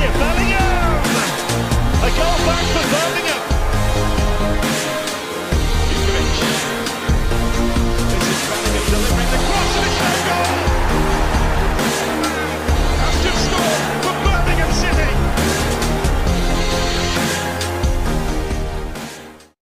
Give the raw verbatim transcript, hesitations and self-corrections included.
here, Bellingham! A goal back for Birmingham!